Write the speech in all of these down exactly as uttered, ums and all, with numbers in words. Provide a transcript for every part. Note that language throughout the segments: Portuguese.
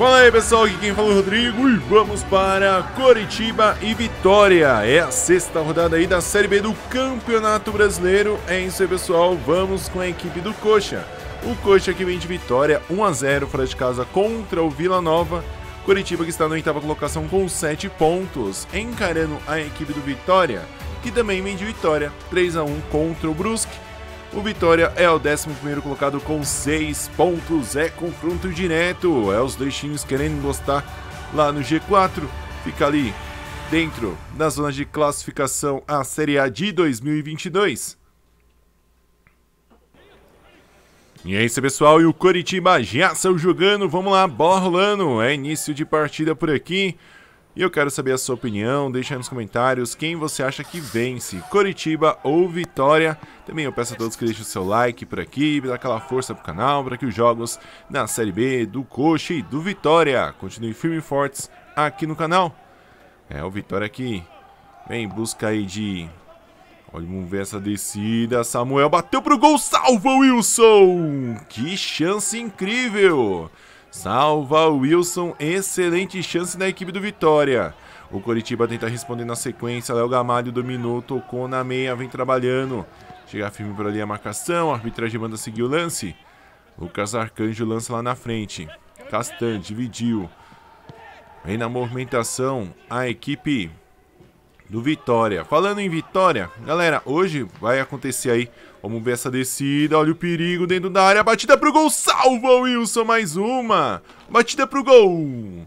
Fala aí pessoal, aqui quem fala é o Rodrigo e vamos para Coritiba e Vitória. É a sexta rodada aí da Série B do Campeonato Brasileiro. É isso aí pessoal, vamos com a equipe do Coxa. O Coxa que vem de vitória um a zero fora de casa contra o Vila Nova. Curitiba que está na oitava colocação com sete pontos, encarando a equipe do Vitória, que também vem de vitória três a um contra o Brusque. O Vitória é o décimo primeiro colocado com seis pontos, é confronto direto, é os dois times querendo encostar lá no G quatro, fica ali dentro da zona de classificação à Série A de dois mil e vinte e dois. E é isso pessoal, e o Coritiba já saiu jogando, vamos lá, bola rolando, é início de partida por aqui. E eu quero saber a sua opinião, deixa aí nos comentários quem você acha que vence, Coritiba ou Vitória. Também eu peço a todos que deixem o seu like por aqui, dá aquela força pro canal, para que os jogos da Série B, do Coxa e do Vitória continuem firmes e fortes aqui no canal. É o Vitória aqui, vem em busca aí de... Olha, vamos ver essa descida, Samuel bateu pro gol, salva o Wilson! Que chance incrível! Salva o Wilson, excelente chance da equipe do Vitória. O Coritiba tenta responder na sequência, Léo Gamalho dominou, tocou na meia, vem trabalhando. Chega firme por ali a marcação, a arbitragem manda seguir o lance. Lucas Arcanjo lança lá na frente, Castan dividiu. Vem na movimentação a equipe do Vitória. Falando em Vitória, galera, hoje vai acontecer aí, vamos ver essa descida, olha o perigo dentro da área, batida pro gol, salva o Wilson, mais uma, batida pro gol,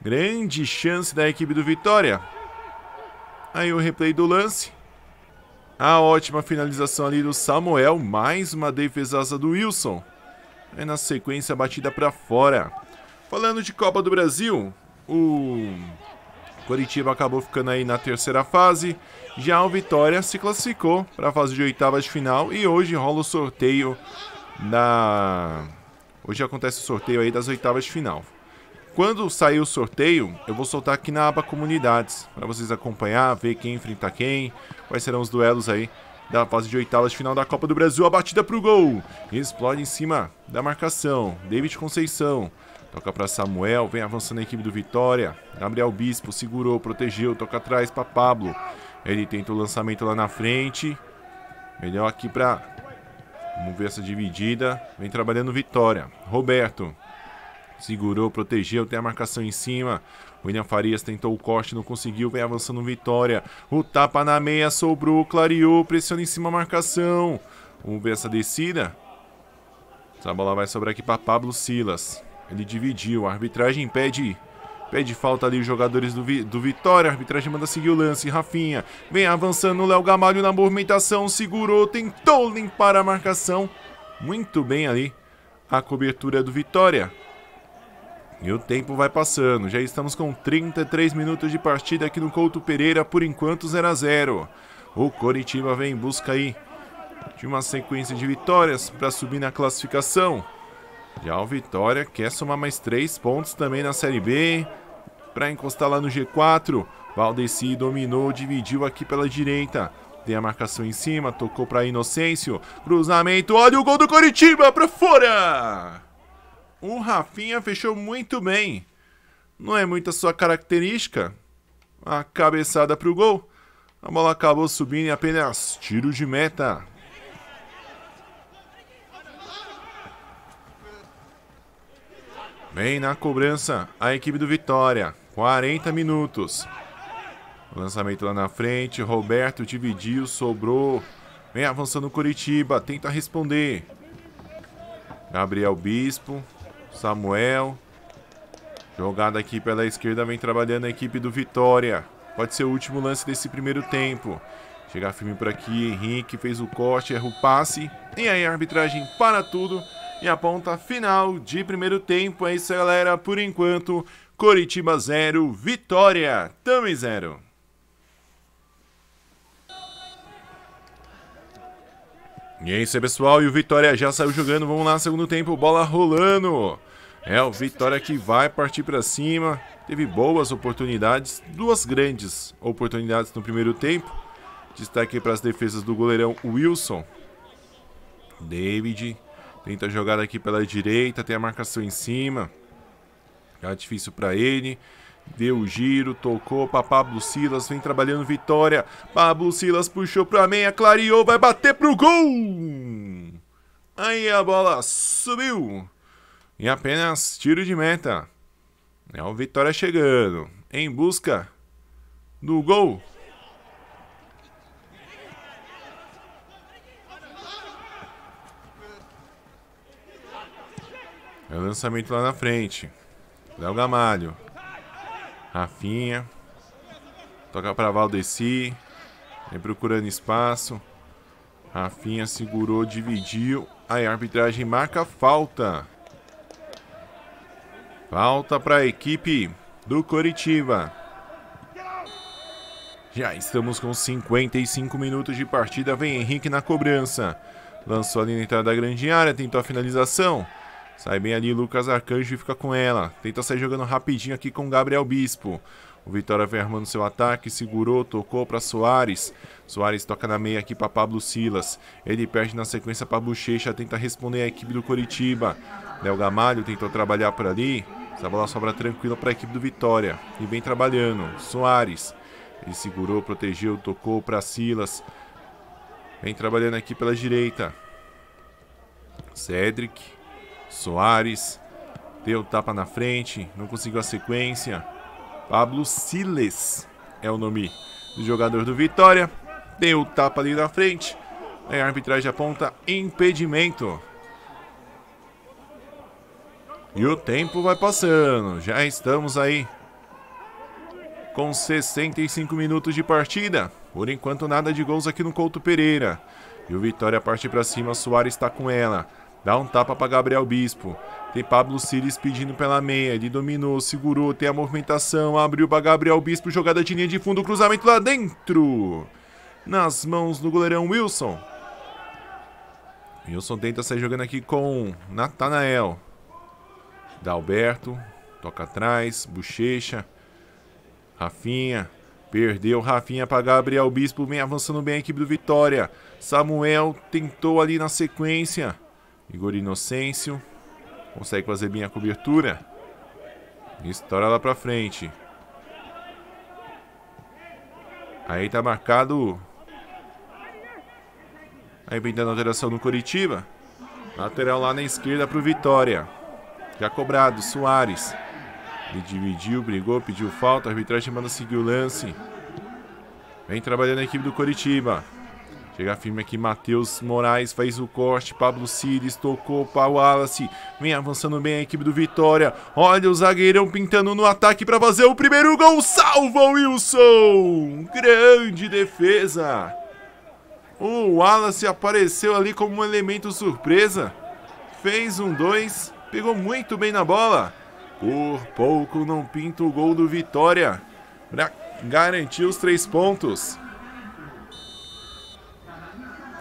grande chance da equipe do Vitória. Aí o replay do lance, a ótima finalização ali do Samuel, mais uma defesaça do Wilson, aí na sequência batida pra fora. Falando de Copa do Brasil, o... Coritiba acabou ficando aí na terceira fase, já o Vitória se classificou para a fase de oitavas de final e hoje rola o sorteio da... Hoje acontece o sorteio aí das oitavas de final. Quando sair o sorteio, eu vou soltar aqui na aba Comunidades, para vocês acompanhar, ver quem enfrenta quem, quais serão os duelos aí da fase de oitavas de final da Copa do Brasil. A batida para o gol, explode em cima da marcação, David Conceição. Toca para Samuel, vem avançando a equipe do Vitória. Gabriel Bispo segurou, protegeu, toca atrás para Pablo. Ele tenta o lançamento lá na frente. Melhor aqui para... Vamos ver essa dividida. Vem trabalhando Vitória. Roberto segurou, protegeu, tem a marcação em cima. William Farias tentou o corte, não conseguiu. Vem avançando Vitória. O tapa na meia, sobrou, clareou, pressiona em cima a marcação. Vamos ver essa descida. Essa bola vai sobrar aqui para Pablo Silas. Ele dividiu, a arbitragem pede, pede falta ali os jogadores do, Vi, do Vitória, a arbitragem manda seguir o lance, Rafinha vem avançando, Léo Gamalho na movimentação, segurou, tentou limpar a marcação, muito bem ali a cobertura do Vitória. E o tempo vai passando, já estamos com trinta e três minutos de partida aqui no Couto Pereira, por enquanto zero a zero. O Coritiba vem em busca aí de uma sequência de vitórias para subir na classificação. Já o Vitória quer somar mais três pontos também na Série B, para encostar lá no G quatro. Valdeci dominou, dividiu aqui pela direita. Tem a marcação em cima, tocou para Inocêncio. Cruzamento, olha o gol do Coritiba, para fora! O Rafinha fechou muito bem. Não é muito a sua característica. A cabeçada para o gol. A bola acabou subindo e apenas tiro de meta. Vem na cobrança a equipe do Vitória, quarenta minutos. Lançamento lá na frente, Roberto dividiu, sobrou. Vem avançando o Coritiba, tenta responder. Gabriel Bispo, Samuel. Jogada aqui pela esquerda, vem trabalhando a equipe do Vitória. Pode ser o último lance desse primeiro tempo. Chega firme por aqui, Henrique fez o corte, erra o passe. E aí a arbitragem para tudo. E a ponta final de primeiro tempo. É isso, galera. Por enquanto, Coritiba zero, Vitória também zero. E é isso, pessoal. E o Vitória já saiu jogando. Vamos lá, segundo tempo. Bola rolando. É o Vitória que vai partir para cima. Teve boas oportunidades. Duas grandes oportunidades no primeiro tempo. Destaque para as defesas do goleirão Wilson. David... Tenta a jogada aqui pela direita, tem a marcação em cima. Já difícil para ele. Deu o giro, tocou para Pablo Silas, vem trabalhando Vitória. Pablo Silas puxou para meia, clareou, vai bater pro gol! Aí a bola subiu. E apenas tiro de meta. É o Vitória chegando em busca do gol. É o lançamento lá na frente. Léo Gamalho. Rafinha. Toca para Valdeci. Vem procurando espaço. Rafinha segurou, dividiu. Aí a arbitragem marca falta. Falta para a equipe do Coritiba. Já estamos com cinquenta e cinco minutos de partida. Vem Henrique na cobrança. Lançou ali na entrada da grande área. Tentou a finalização. Sai bem ali Lucas Arcanjo e fica com ela. Tenta sair jogando rapidinho aqui com o Gabriel Bispo. O Vitória vem armando seu ataque. Segurou, tocou para Suárez. Suárez toca na meia aqui para Pablo Silas. Ele perde na sequência para Bochecha. Tenta responder a equipe do Coritiba. Léo Gamalho tentou trabalhar por ali. Essa bola sobra tranquila para a equipe do Vitória. E vem trabalhando. Suárez. Ele segurou, protegeu, tocou para Silas. Vem trabalhando aqui pela direita. Cedric. Soares deu tapa na frente, não conseguiu a sequência. Pablo Silas é o nome do jogador do Vitória. Deu tapa ali na frente. Aí a arbitragem aponta impedimento. E o tempo vai passando. Já estamos aí com sessenta e cinco minutos de partida. Por enquanto nada de gols aqui no Couto Pereira. E o Vitória parte para cima, Soares está com ela. Dá um tapa para Gabriel Bispo. Tem Pablo Silas pedindo pela meia. Ele dominou, segurou, tem a movimentação. Abriu para Gabriel Bispo. Jogada de linha de fundo. Cruzamento lá dentro. Nas mãos do goleirão Wilson. Wilson tenta sair jogando aqui com Natanael. Dalberto. Toca atrás. Bochecha. Rafinha. Perdeu Rafinha para Gabriel Bispo. Vem avançando bem a equipe do Vitória. Samuel tentou ali na sequência. Igor Inocêncio. Consegue fazer bem a cobertura. Estoura lá pra frente. Aí tá marcado. Aí vem dando alteração no Coritiba. Lateral lá na esquerda pro Vitória. Já cobrado. Suárez. Ele dividiu, brigou, pediu falta. A arbitragem manda seguir o lance. Vem trabalhando a equipe do Coritiba. Chega firme aqui, Matheus Moraes faz o corte, Pablo Silas tocou para Wallace, vem avançando bem a equipe do Vitória, olha o zagueirão pintando no ataque para fazer o primeiro gol, salva o Wilson, grande defesa, o Wallace apareceu ali como um elemento surpresa, fez um dois, pegou muito bem na bola, por pouco não pinta o gol do Vitória, para garantir os três pontos.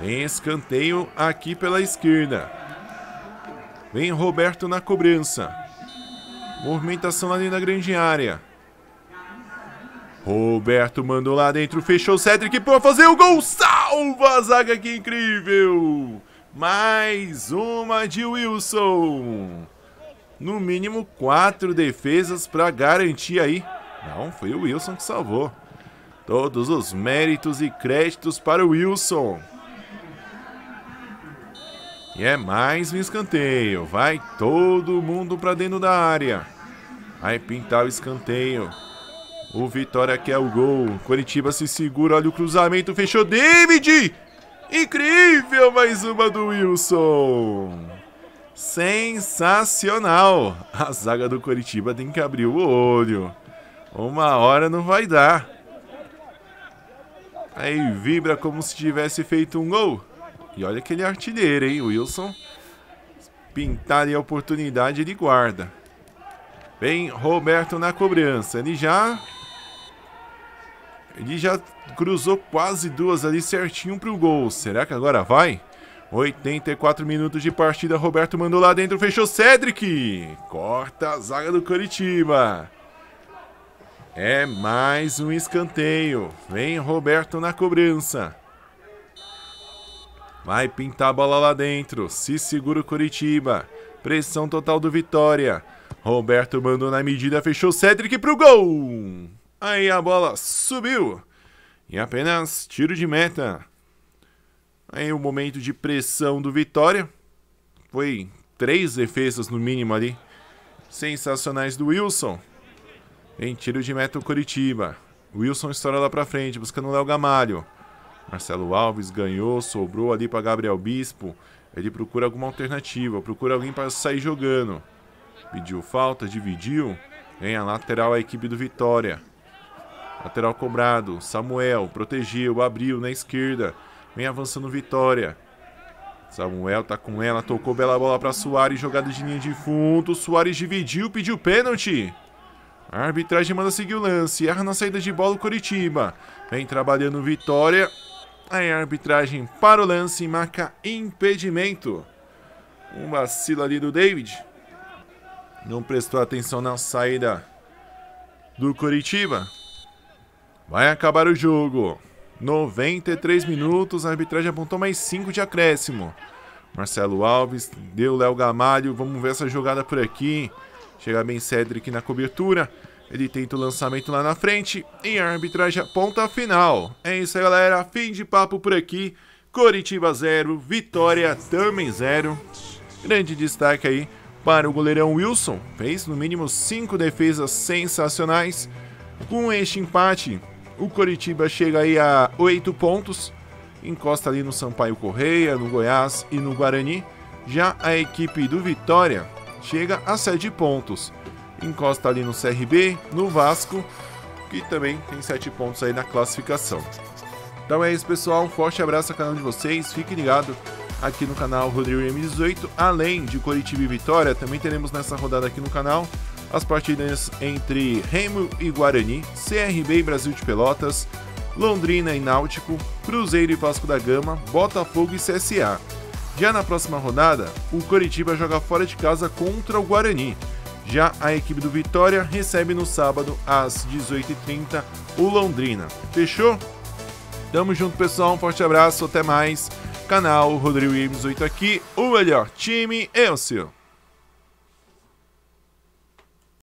Tem escanteio aqui pela esquerda. Vem Roberto na cobrança. Movimentação ali na grande área. Roberto mandou lá dentro. Fechou o Cedric para fazer o gol. Salva a zaga, que incrível. Mais uma de Wilson. No mínimo quatro defesas para garantir aí. Não, foi o Wilson que salvou. Todos os méritos e créditos para o Wilson. E é mais um escanteio. Vai todo mundo pra dentro da área. Vai pintar o escanteio. O Vitória quer o gol. Coritiba se segura. Olha o cruzamento. Fechou. David! Incrível! Mais uma do Wilson. Sensacional. A zaga do Coritiba tem que abrir o olho. Uma hora não vai dar. Aí vibra como se tivesse feito um gol. E olha aquele artilheiro, hein, Wilson. Pintar ali a oportunidade, ele guarda. Vem Roberto na cobrança. Ele já... Ele já cruzou quase duas ali certinho pro gol. Será que agora vai? oitenta e quatro minutos de partida. Roberto mandou lá dentro, fechou Cedric. Corta a zaga do Coritiba. É mais um escanteio. Vem Roberto na cobrança. Vai pintar a bola lá dentro. Se segura o Coritiba. Pressão total do Vitória. Roberto mandou na medida, fechou Cedric pro gol. Aí a bola subiu. E apenas tiro de meta. Aí o momento de pressão do Vitória. Foi três defesas no mínimo ali. Sensacionais do Wilson. Em tiro de meta o Coritiba. Wilson estoura lá pra frente, buscando o Léo Gamalho. Marcelo Alves ganhou, sobrou ali pra Gabriel Bispo. Ele procura alguma alternativa, procura alguém pra sair jogando. Pediu falta, dividiu. Ganha lateral a equipe do Vitória. Lateral cobrado, Samuel protegeu, abriu na esquerda. Vem avançando Vitória. Samuel tá com ela, tocou bela bola pra Suárez, jogada de linha de fundo. Suárez dividiu, pediu pênalti. A arbitragem manda seguir o lance, erra na saída de bola o Coritiba. Vem trabalhando Vitória. Aí a arbitragem para o lance e marca impedimento. Um vacilo ali do David. Não prestou atenção na saída do Coritiba. Vai acabar o jogo. noventa e três minutos, a arbitragem apontou mais cinco de acréscimo. Marcelo Alves, deu Léo Gamalho, vamos ver essa jogada por aqui. Chega bem Cedric na cobertura, ele tenta o lançamento lá na frente e a arbitragem aponta a final. É isso aí, galera, fim de papo por aqui. Coritiba zero, Vitória também zero. Grande destaque aí para o goleirão Wilson, fez no mínimo cinco defesas sensacionais. Com este empate, o Coritiba chega aí a oito pontos, encosta ali no Sampaio Correia, no Goiás e no Guarani. Já a equipe do Vitória chega a sete pontos, encosta ali no C R B, no Vasco, que também tem sete pontos aí na classificação. Então é isso, pessoal, um forte abraço ao canal de vocês, fique ligado aqui no canal Rodrigo M dezoito. Além de Coritiba e Vitória, também teremos nessa rodada aqui no canal as partidas entre Remo e Guarani, C R B e Brasil de Pelotas, Londrina e Náutico, Cruzeiro e Vasco da Gama, Botafogo e C S A. Já na próxima rodada, o Coritiba joga fora de casa contra o Guarani. Já a equipe do Vitória recebe no sábado às dezoito e trinta o Londrina. Fechou? Tamo junto, pessoal, um forte abraço, até mais. Canal Rodrigo M dezoito aqui, o melhor time é o seu.